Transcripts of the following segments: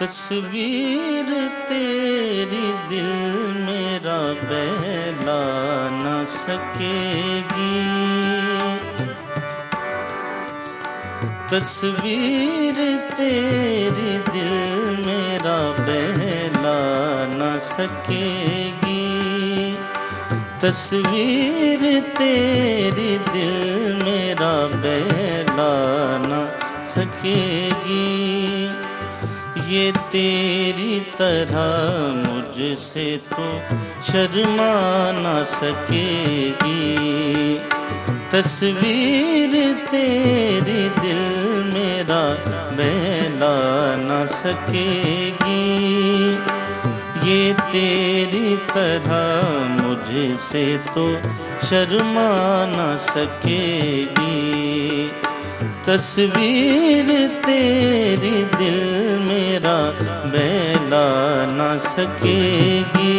तस्वीर तेरी दिल मेरा बहला न सकेगी। तस्वीर तेरी दिल मेरा बहला न सकेगी। तस्वीर तेरी दिल मेरा बहला न सकेगी। ये तेरी तरह मुझसे तो शर्मा ना सकेगी। तस्वीर तेरी दिल मेरा बहला ना सकेगी। ये तेरी तरह मुझसे तो शर्मा ना सकेगी। तस्वीर तेरी दिल मेरा बहला ना सकेगी।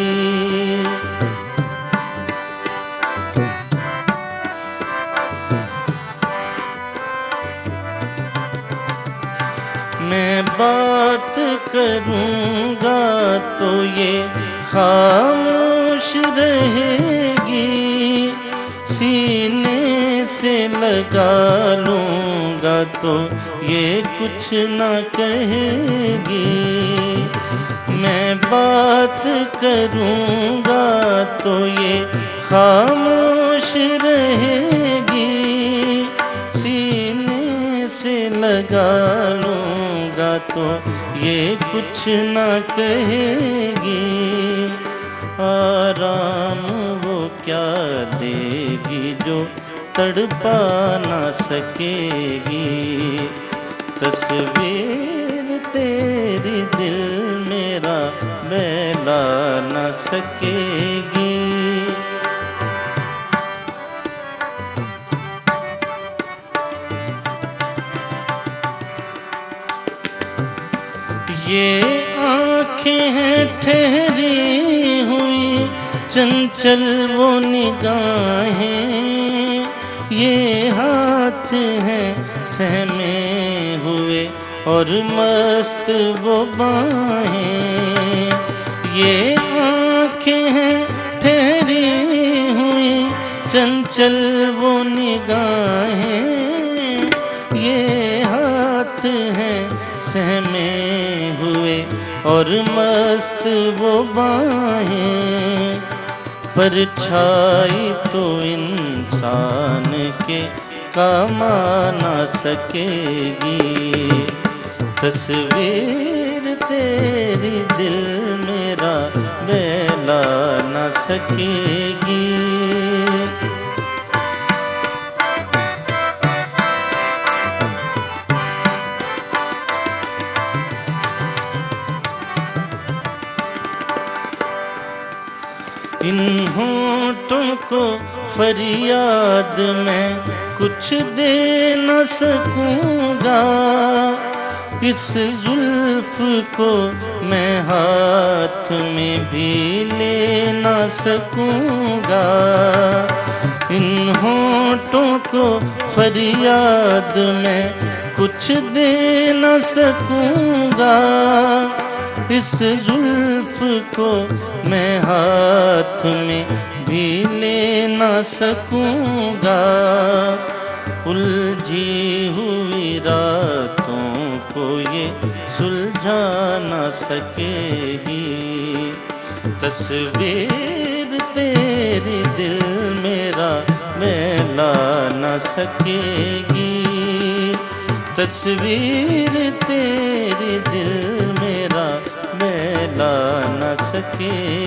मैं बात करूँगा तो ये खामोश रहेगी। सीने से लगा लूँगा तो ये कुछ ना कहेगी। मैं बात करूँगा तो ये खामोश रहेगी। सीने से लगा लूँगा तो ये कुछ ना कहेगी। आराम वो क्या देगी जो तड़पा ना सकेगी। तस्वीर तेरी दिल मेरा बहला ना सकेगी। ये आँखें हैं ठहरी हुई चंचल वो निगाहें। ये हाथ हैं सहमे हुए और मस्त वो बाहें। ये आँखें हैं ठहरी हुई चंचल वो निगाहें। ये हाथ हैं सहमे हुए और मस्त वो बाहें। परछाई तो इंसान के काम ना सकेगी। तस्वीर तेरी दिल मेरा बहला ना सकेगी। इन होंठों को फरियाद मैं कुछ दे न सकूँगा। इस जुल्फ को मैं हाथ में भी ले न सकूँगा। इन होंठों को फरियाद मैं कुछ दे न सकूँगा। इस जुल्फ को मैं हाथ में भी ले ना सकूँगा। उलझी हुई रातों को ये सुलझा ना सकेगी। तस्वीर तेरी दिल मेरा बहला ना सकेगी। तस्वीर तेरी दिल मेरा बहला ना सकेगी।